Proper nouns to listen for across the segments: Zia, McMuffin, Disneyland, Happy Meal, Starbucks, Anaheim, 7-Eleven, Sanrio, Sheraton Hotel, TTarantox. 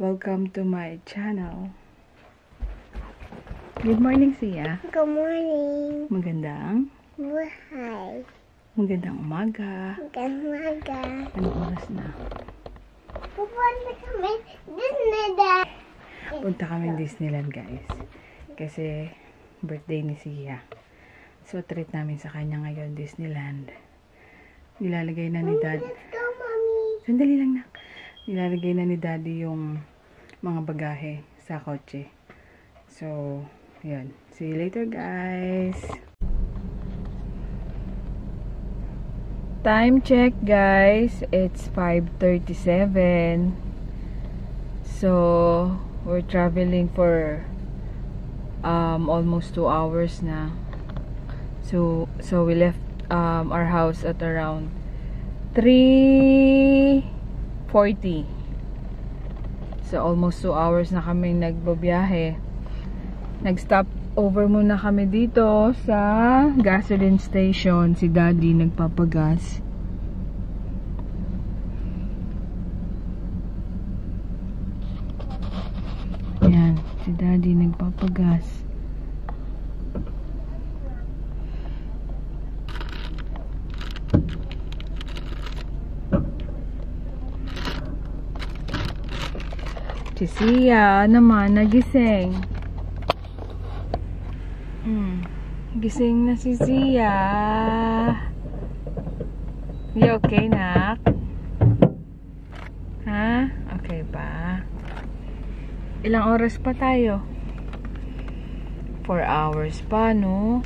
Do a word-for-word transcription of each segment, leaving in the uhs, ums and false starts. Welcome to my channel. Good morning, Zia. Good morning. Magandang buhay. Magandang umaga. Magandang umaga. Anong oras na? Pupunta kami Disneyland. Punta kami Disneyland, guys. Kasi birthday ni Zia. So, treat namin sa kanya ngayon Disneyland. Nilalagay na ni Dad. Sandali lang na. Nilalagay na ni Daddy yung mga bagahe sa kotse. So, yun. See you later, guys. Time check, guys. It's five thirty-seven. So, we're traveling for um, almost two hours na. So, so we left um, our house at around three forty. So, almost two hours na kami nagbabiyahe. Nag-stop over muna kami dito sa gasoline station. Si Daddy nagpapagas. Ayan, si Daddy nagpapagas. Si Zia naman nagising. Hmm. Gising na si Zia. You okay, nak? Ha? Okay ba? Ilang oras pa tayo? Four hours pa, no?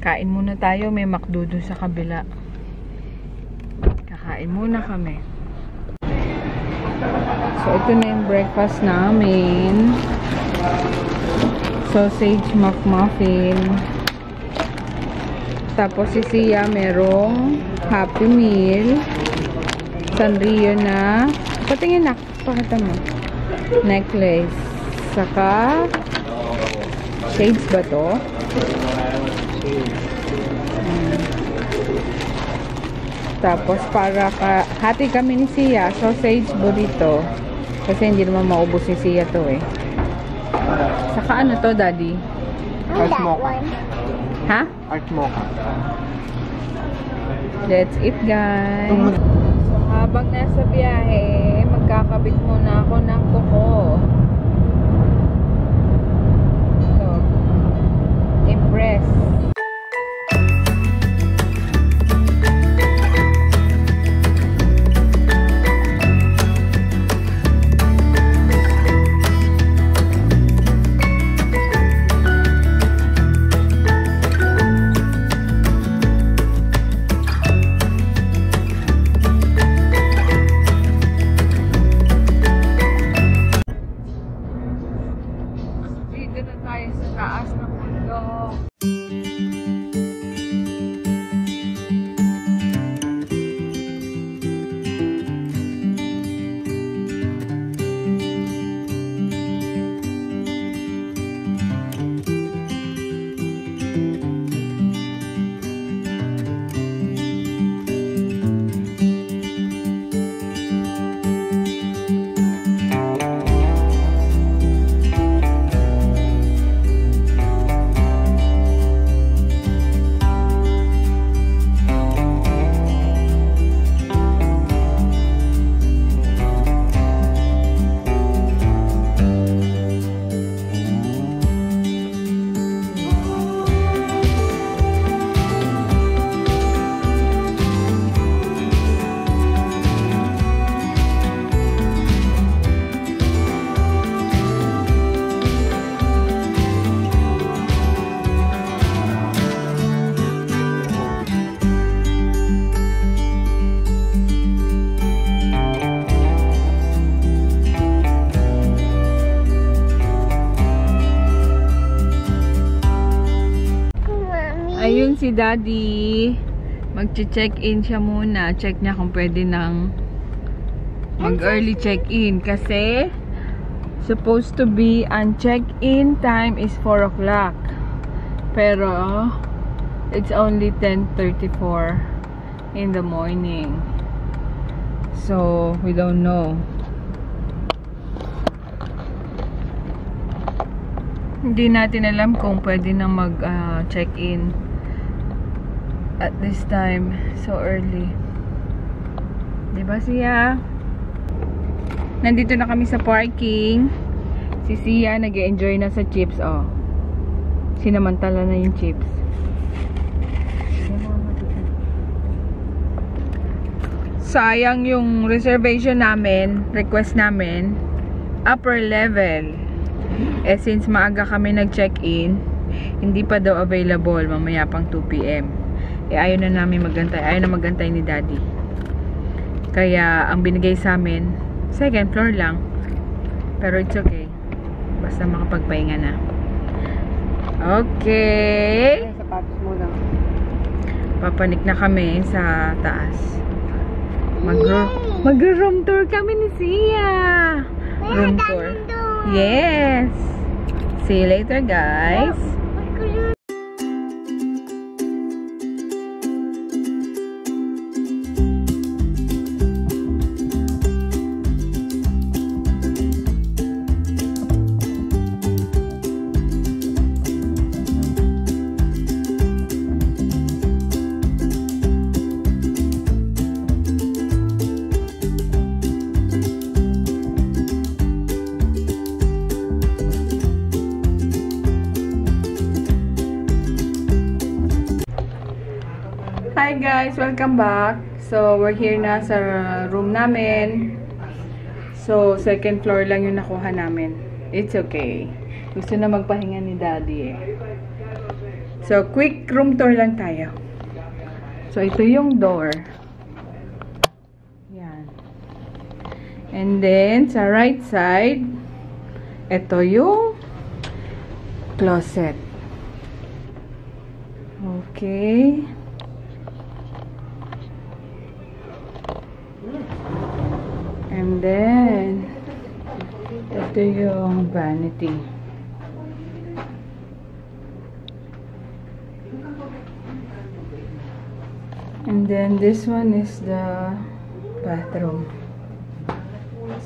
Kain muna tayo. May McDo doon sa kabila. Kakain muna kami. So, ito na yung breakfast namin. Sausage McMuffin. Tapos si Zia merong Happy Meal. Sanrio na. Patingin na. Pakita mo. Necklace. Saka shades ba to? Hmm. Tapos para ka, hati kami ni Zia. Sausage burrito. Kasi hindi naman maubos ni Zia to eh. Saka ano to, Daddy? Art mocha. Ha? Art mocha. That's it, guys. So, habang nasa biyahe, magkakabit muna ako ng kuko. So, impress. Ayun si Daddy, magche-check-in siya muna. Check niya kung pwede nang mag-early check-in. Kasi, supposed to be, ang check-in time is four o'clock. Pero, it's only ten thirty-four in the morning. So, we don't know Hindi natin alam kung pwede na mag-check-in uh, at this time. So early. Diba siya? Nandito na kami sa parking. Si Zia nag-enjoy na sa chips. Oh. Sinamantala na yung chips. Sayang yung reservation namin, request namin, upper level. Eh, since maaga kami nag-check-in, hindi pa daw available mamaya pang two p m. Eh, ayaw na namin magantay. Ayaw na magantay ni Daddy. Kaya, ang binigay sa amin, second floor lang. Pero it's okay. Basta makapagpahinga na. Okay. Papanik na kami sa taas. Mag-room tour kami ni Zia. Room tour. Yes. See you later, guys. Hi guys! Welcome back! So, we're here na sa room namin. So, second floor lang yung nakuha namin. It's okay. Gusto na magpahinga ni Daddy eh. So, quick room tour lang tayo. So, ito yung door. Yan. And then, sa right side, ito yung closet. Okay. And then, ito yung vanity. And then, this one is the bathroom.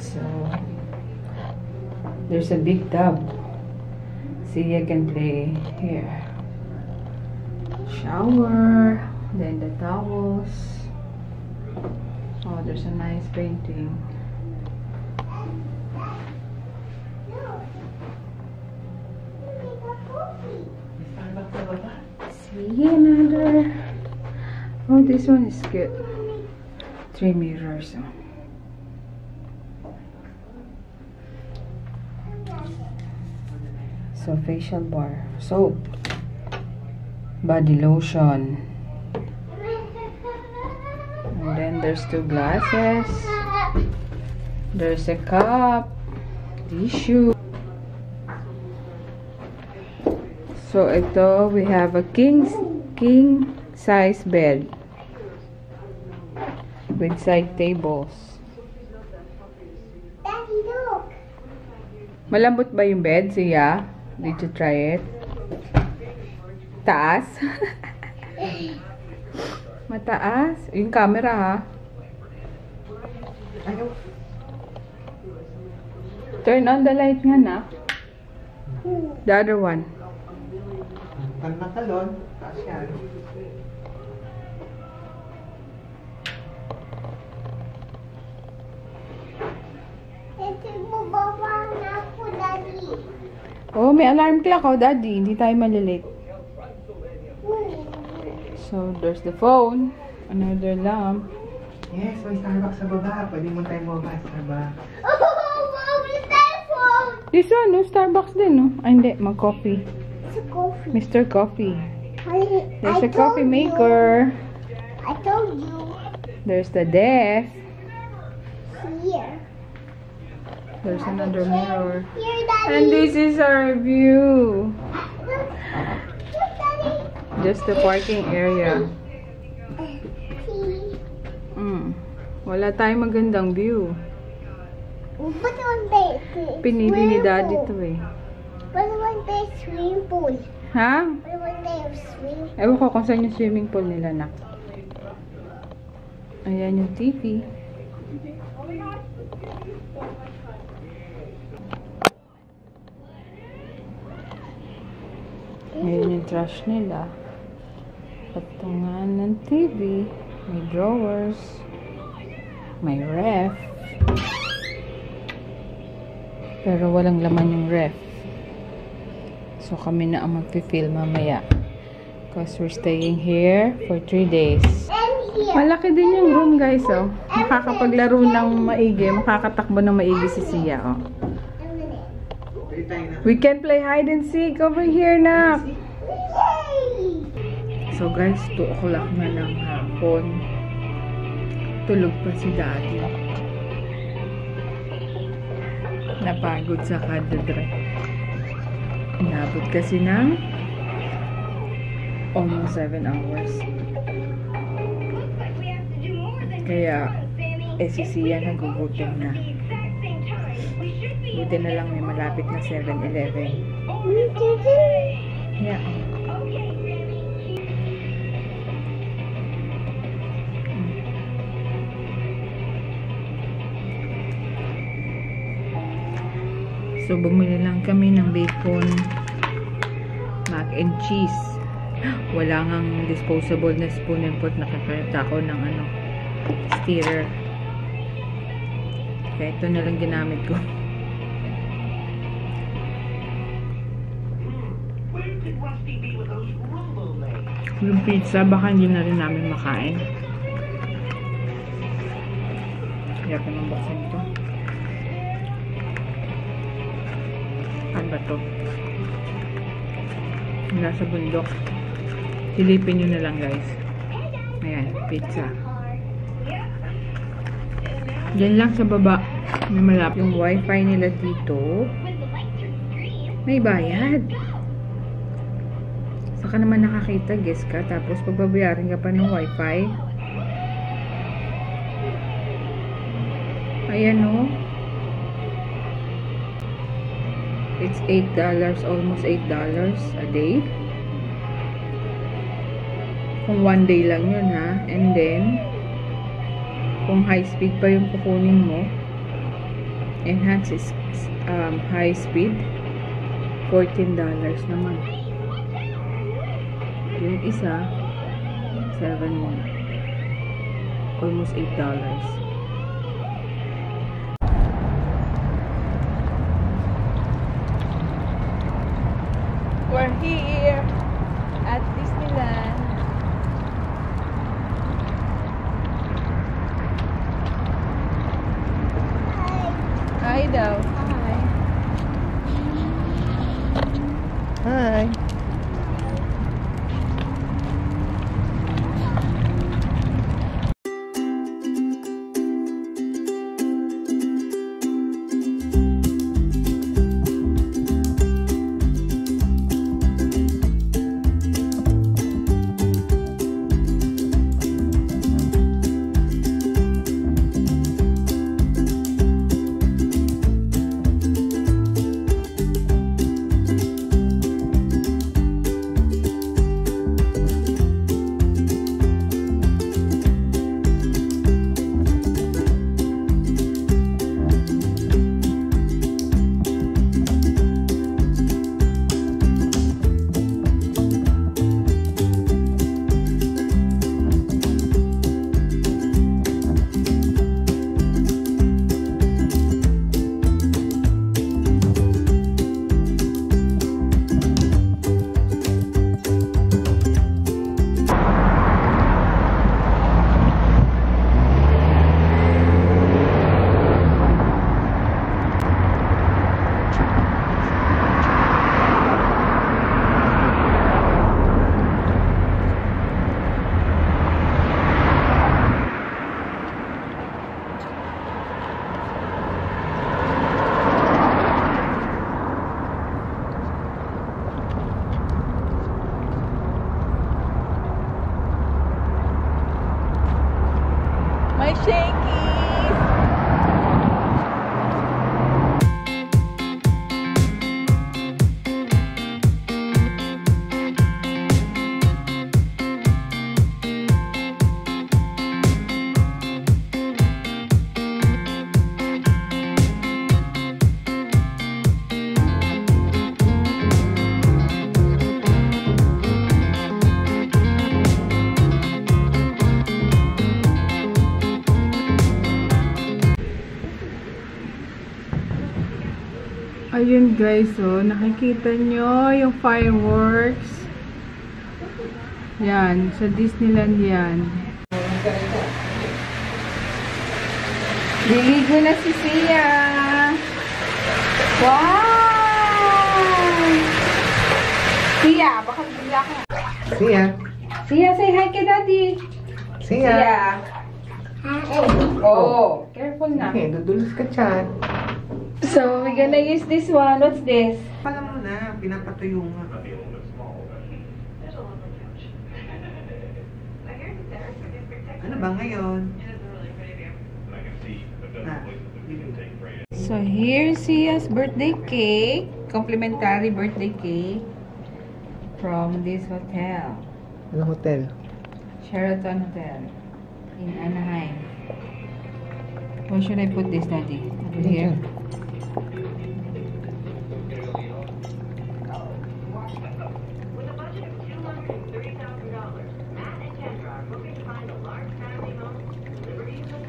So, there's a big tub. See, I can play here. Shower. Then the towels. Oh, there's a nice painting. See another. Oh, this one is good. Three mirrors. So, facial bar, soap, body lotion, and then there's two glasses. There's a cup, tissue. So, ito, we have a king, king size bed with side tables. Daddy, look! Malambot ba yung bed, Zia? Did you try it? Taas? Mataas? Yung camera, ha? Turn on the light nga na. The other one. Oh, may alarm clock, oh, Daddy. Hindi tayo malilate. So, there's the phone. Another lamp. Yes, may Starbucks sa baba. Pwede mo tayo mababa sa baba. Oh, mababa tayo phone! This one, no? Starbucks din, no? Ay, hindi. Mag-coffee. Coffee. Mister Coffee. I, There's I a coffee maker. You. I told you. There's the desk. Here. There's another mirror. Here, Daddy. And this is our view. Look, look, just the parking area. Mm. Wala tayong magandang view. Pinili ni Daddy to eh. But one day swimming pool. Ha? But one day swimming pool. Ewan ko kung saan yung swimming pool nila, nak. Ayan yung T V. Ngayon yung trash nila. Patungan ng T V. May drawers. May ref. Pero walang laman yung ref. So kami na ang magpipil mamaya. Because we're staying here for three days. Malaki din yung room, guys, oh. Makakapaglaro ng maigi. Makakatakbo ng maigi si Zia, oh. We can play hide and seek over here na. So, guys, two o'clock na ng hapon. Tulog pa si Daddy. Napagod sa kadedre. Inabot kasi ng almost seven hours. Kaya, eh si Zia nagugutom na. Buti na lang may malapit na seven eleven. Yeah. So, bumili lang kami ng bacon, mac and cheese. Wala ngang disposable na spoon and pot. Nakakalit ako ng ano, stirrer. Kaya ito na lang ginamit ko. Yung pizza, baka hindi na rin namin makain. Kaya ko nang baksin ito. Ano ba ito? Nasa bundok. Silipin nyo na lang, guys. Ayan, pizza. Diyan lang sa baba. May malapit. Yung wifi nila dito. May bayad. Saka naman nakakita, guys ka. Tapos pagbabayarin ka pa ng wifi. Ayan, oh. It's eight dollars, almost eight dollars a day. Kung one day lang yun, ha. And then, kung high speed pa yung kukunin mo, enhance is um, high speed, fourteen dollars naman. Yung isa, seven dollars. Almost eight dollars. We're here at Disneyland. Hi. Hi daw. Hi. Hi. Yun guys, oh, nakikita nyo yung fireworks. Yan, sa Disneyland yan. Liligo na si Zia. Wow! Zia, baka bigla ka. Zia. Zia, say hi kay Daddy. Zia. Zia. Oh, oh, oh. Careful na. Okay, dudulos ka dyan. So, we're gonna use this one. What's this? Pala mo na, pinapatuyo nga. Ano ba ngayon? Ah. So, here's Zia's birthday cake. Complimentary birthday cake from this hotel. Ano hotel? Sheraton Hotel in Anaheim. Where should I put this, Daddy? Over here?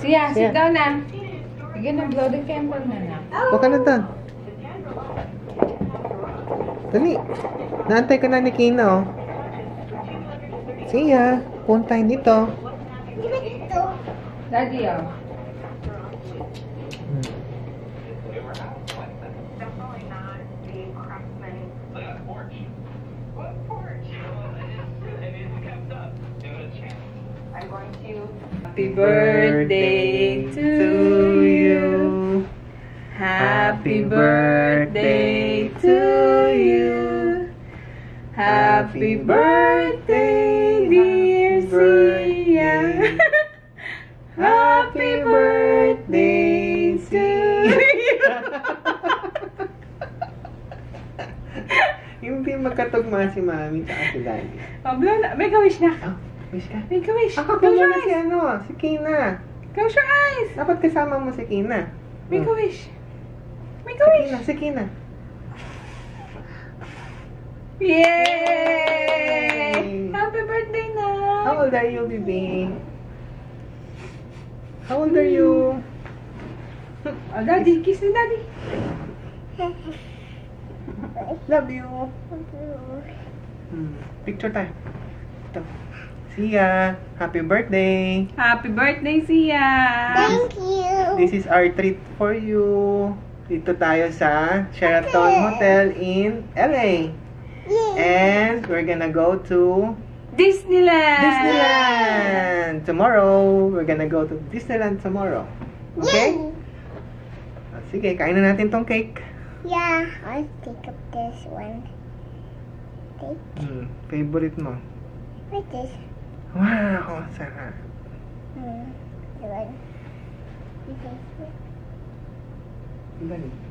Zia, sit down na. You're gonna blow the candle na na. Huwag ka na doon. Dali. Naantay ka na ni Kino. Zia, puntahin dito. Daddy, oh. Happy birthday to you. Happy birthday to you. Happy birthday, dear Zia. Happy birthday to you. Hindi magkatugma si Mami at si Daddy. Pablo, may wish na. Wish ka? May ka-wish. Ako ka muna si ano, si Kina. Close your eyes. Dapat kasama mo si Kina. May ka-wish. May ka-wish. Si Kina, si Kina. Yay! Happy birthday na! How old are you, baby? How old are you? Oh, Daddy, kiss ni Daddy. Love you. Picture time. Ito. Zia, happy birthday! Happy birthday, Zia! Thank you! This is our treat for you. Dito tayo sa Sheraton Hotel in L A. Yay. And we're gonna go to Disneyland! Disneyland! Tomorrow! We're gonna go to Disneyland tomorrow. Okay? Yay. Sige, kain na natin tong cake. Yeah, I'll take up this one. Cake? Mm, favorite mo? What is this? Wow, sarap. Hmm, diba? Diba? Diba?